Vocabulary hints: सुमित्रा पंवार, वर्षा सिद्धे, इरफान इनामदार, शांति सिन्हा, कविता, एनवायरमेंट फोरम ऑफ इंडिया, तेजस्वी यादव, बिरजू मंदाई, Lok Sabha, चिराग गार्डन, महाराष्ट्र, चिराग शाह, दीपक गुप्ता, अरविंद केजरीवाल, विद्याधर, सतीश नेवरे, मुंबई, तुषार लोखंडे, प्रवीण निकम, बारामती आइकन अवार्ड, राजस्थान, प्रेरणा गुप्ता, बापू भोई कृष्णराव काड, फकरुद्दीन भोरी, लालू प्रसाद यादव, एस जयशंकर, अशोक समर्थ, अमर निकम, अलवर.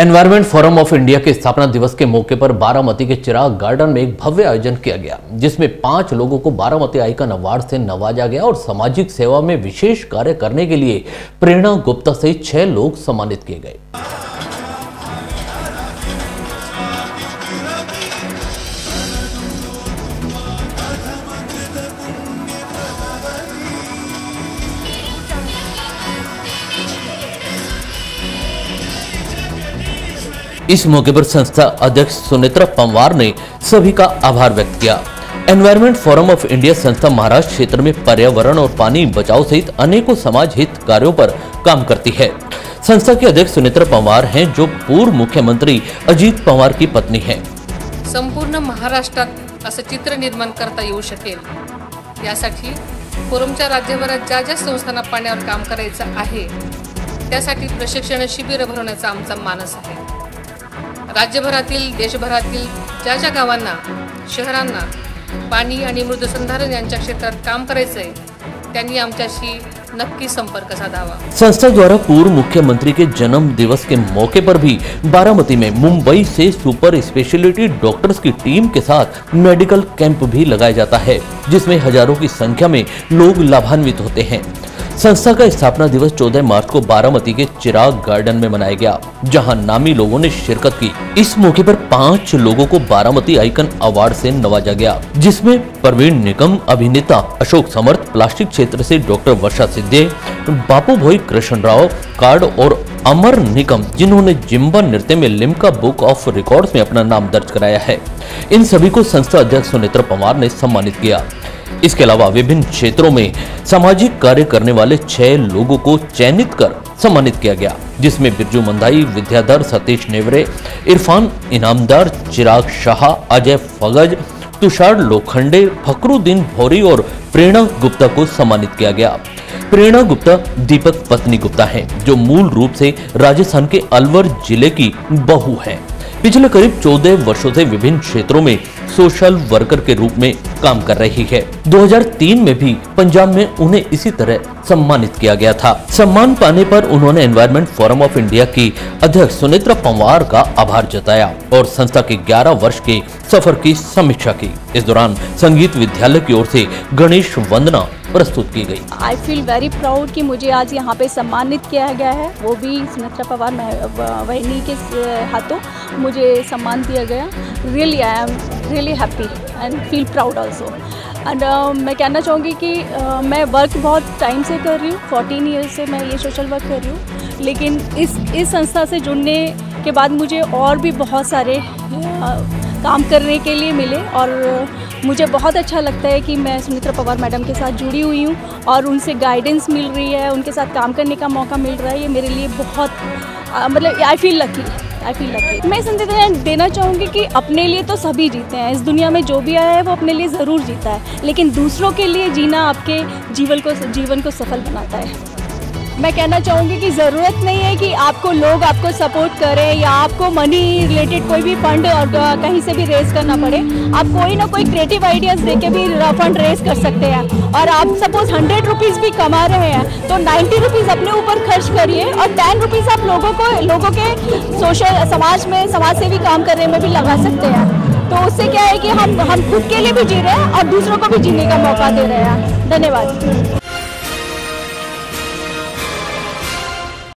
एनवायरमेंट फोरम ऑफ इंडिया के स्थापना दिवस के मौके पर बारामती के चिराग गार्डन में एक भव्य आयोजन किया गया, जिसमें 5 लोगों को बारामती आइकन अवार्ड से नवाजा गया और सामाजिक सेवा में विशेष कार्य करने के लिए प्रेरणा गुप्ता सहित 6 लोग सम्मानित किए गए। इस मौके पर संस्था अध्यक्ष सुमित्रा पंवार ने सभी का आभार व्यक्त किया। एनवायरमेंट फोरम ऑफ इंडिया संस्था महाराष्ट्र क्षेत्र में पर्यावरण और पानी बचाव सहित अनेकों समाज हित कार्यों पर काम करती है। संस्था के अध्यक्ष सुमित्रा पंवार हैं, जो पूर्व मुख्यमंत्री अजीत पवार की पत्नी हैं। संपूर्ण महाराष्ट्रात असं चित्र निर्माण करता येऊ शकेल यासाठी फोरमच्या राज्यभरात ज्या ज्या संस्थांना पाण्यावर काम करायचं आहे त्यासाठी प्रशिक्षण शिबिर भरवण्याचा आमचा मानस आहे। राज्यभरातील देशभरातील ज्या ज्या गावांना शहरांना पाणी आणि मृदसंधारण यांच्या क्षेत्रात काम करायचे आहे त्यांनी आमच्याशी नक्की संपर्क साधावा। संस्था द्वारा पूर्व मुख्यमंत्री के जन्म दिवस के मौके पर भी बारामती में मुंबई से सुपर स्पेशलिटी डॉक्टर्स की टीम के साथ मेडिकल कैंप भी लगाया जाता है, जिसमें हजारों की संख्या में लोग लाभान्वित होते हैं। संस्था का स्थापना दिवस 14 मार्च को बारामती के चिराग गार्डन में मनाया गया, जहां नामी लोगों ने शिरकत की। इस मौके पर 5 लोगों को बारामती आइकन अवार्ड से नवाजा गया, जिसमें प्रवीण निकम अभिनेता, अशोक समर्थ प्लास्टिक क्षेत्र से डॉक्टर वर्षा सिद्धे, बापू भोई कृष्णराव काड और अमर निकम, जिन्होंने जिम्बा नृत्य में लिमका बुक ऑफ रिकॉर्ड में अपना नाम दर्ज कराया है। इन सभी को संस्था अध्यक्ष सुमित्रा पंवार ने सम्मानित किया। इसके अलावा विभिन्न क्षेत्रों में सामाजिक कार्य करने वाले 6 लोगों को चयनित कर सम्मानित किया गया, जिसमें बिरजू मंदाई, विद्याधर, सतीश नेवरे, इरफान इनामदार, चिराग शाह, अजय फगज, तुषार लोखंडे, फकरुद्दीन भोरी और प्रेरणा गुप्ता को सम्मानित किया गया। प्रेरणा गुप्ता दीपक पत्नी गुप्ता हैं, जो मूल रूप से राजस्थान के अलवर जिले की बहू हैं। पिछले करीब 14 वर्षों से विभिन्न क्षेत्रों में सोशल वर्कर के रूप में काम कर रही है। 2003 में भी पंजाब में उन्हें इसी तरह सम्मानित किया गया था। सम्मान पाने पर उन्होंने एनवायरमेंट फोरम ऑफ इंडिया की अध्यक्ष सुमित्रा पंवार का आभार जताया और संस्था के 11 वर्ष के सफर की समीक्षा की। इस दौरान संगीत विद्यालय की ओर से गणेश वंदना प्रस्तुत की गई। आई फील वेरी प्राउड कि मुझे आज यहाँ पे सम्मानित किया गया है, वो भी सुमित्रा पंवार वहनी के हाथों मुझे सम्मान दिया गया। Really I am really happy and feel proud also. And मैं कहना चाहूँगी कि मैं वर्क बहुत टाइम से कर रही हूँ, 14 ईयर्स से मैं ये सोशल वर्क कर रही हूँ, लेकिन इस संस्था से जुड़ने के बाद मुझे और भी बहुत सारे काम करने के लिए मिले और मुझे बहुत अच्छा लगता है कि मैं सुमित्रा पंवार मैडम के साथ जुड़ी हुई हूँ और उनसे गाइडेंस मिल रही है, उनके साथ काम करने का मौका मिल रहा है। ये मेरे लिए बहुत मतलब आई फील लकी। मैं संदेश देना चाहूँगी कि अपने लिए तो सभी जीते हैं, इस दुनिया में जो भी आया है वो अपने लिए ज़रूर जीता है, लेकिन दूसरों के लिए जीना आपके जीवन को सफल बनाता है। मैं कहना चाहूँगी कि ज़रूरत नहीं है कि आपको लोग आपको सपोर्ट करें या आपको मनी रिलेटेड कोई भी फंड और कहीं से भी रेज करना पड़े, आप कोई ना कोई क्रिएटिव आइडियाज़ देके भी फंड रेज कर सकते हैं। और आप सपोज 100 रुपीज़ भी कमा रहे हैं तो 90 रुपीज़ अपने ऊपर खर्च करिए और 10 रुपीज़ आप लोगों के सोशल समाज में समाजसेवी काम करने में भी लगा सकते हैं। तो उससे क्या है कि हम खुद के लिए भी जी रहे हैं और दूसरों को भी जीने का मौका दे रहे हैं। धन्यवाद।